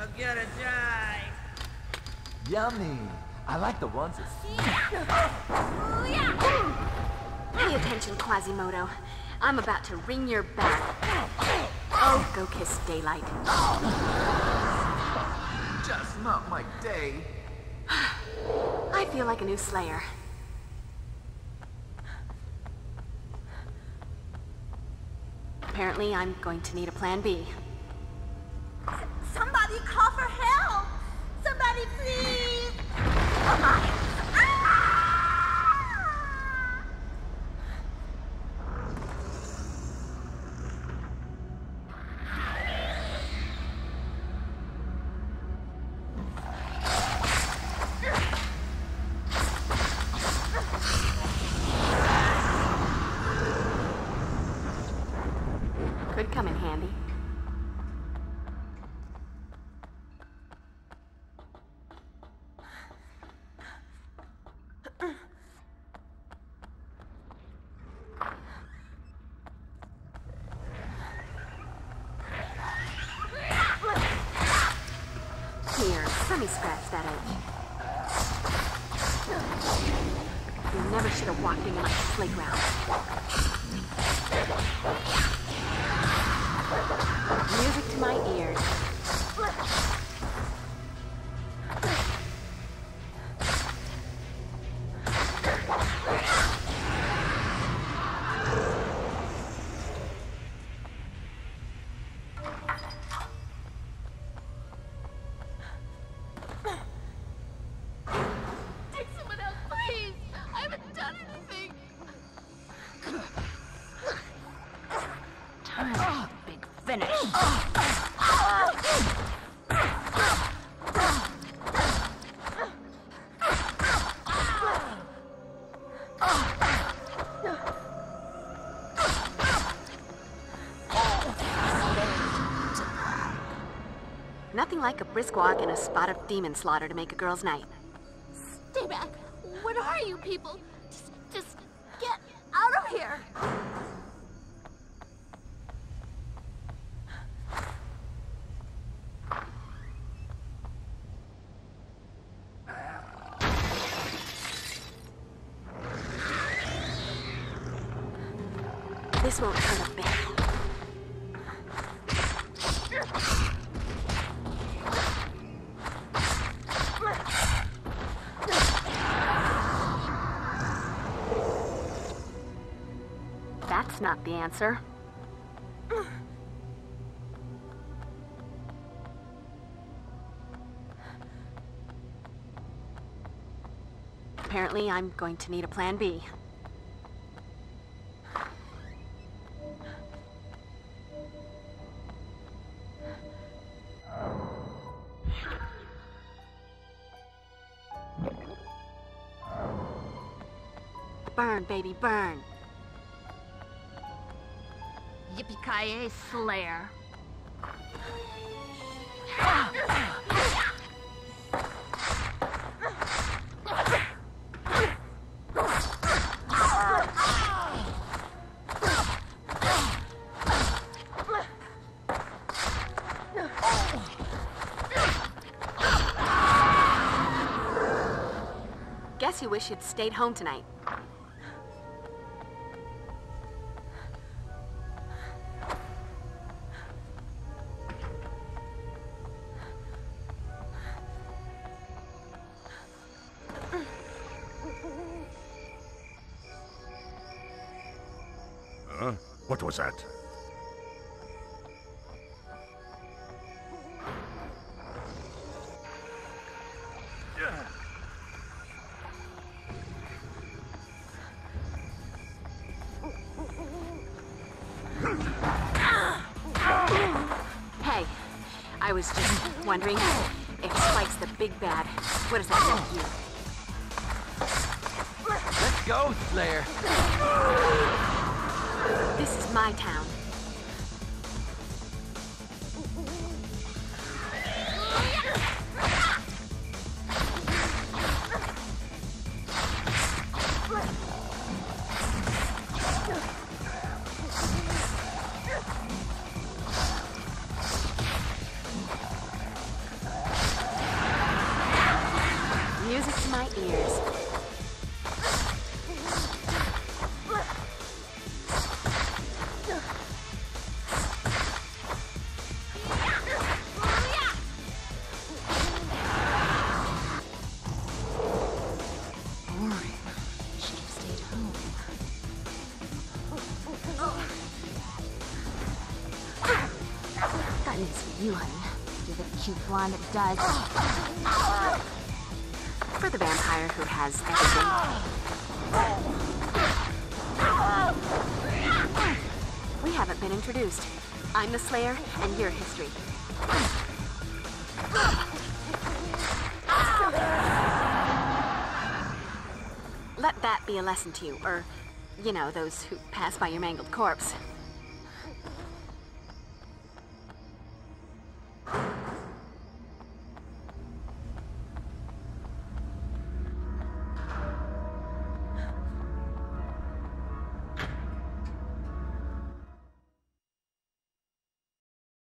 I'm gonna die. Yummy. I like the ones that... Pay attention, Quasimodo. I'm about to wring your back. Oh, go kiss daylight. Just not my day. I feel like a new Slayer. Apparently, I'm going to need a plan B. Somebody call for help! Somebody, please! Oh my... Come in handy. Here, let me scratch that edge. You never should have walked in like a playground. Music to my ears. Take someone else, please. I haven't done anything. Time. Finish. Nothing like a brisk walk and a spot of demon slaughter to make a girl's night. Stay back. What are you people? Just get out of here. This won't hurt a bit. That's not the answer. Apparently, I'm going to need a plan B. Burn, baby, burn. Yippee-ki-yay, Slayer. Guess you wish you'd stayed home tonight. What was that? Hey, I was just wondering if Spike's the big bad. What does that mean to you? Let's go, Slayer. This is my town. button is for you, honey. You're the cute blonde that dies for the vampire who has everything. We haven't been introduced. I'm the Slayer, and you're history. Let that be a lesson to you, or, you know, those who pass by your mangled corpse.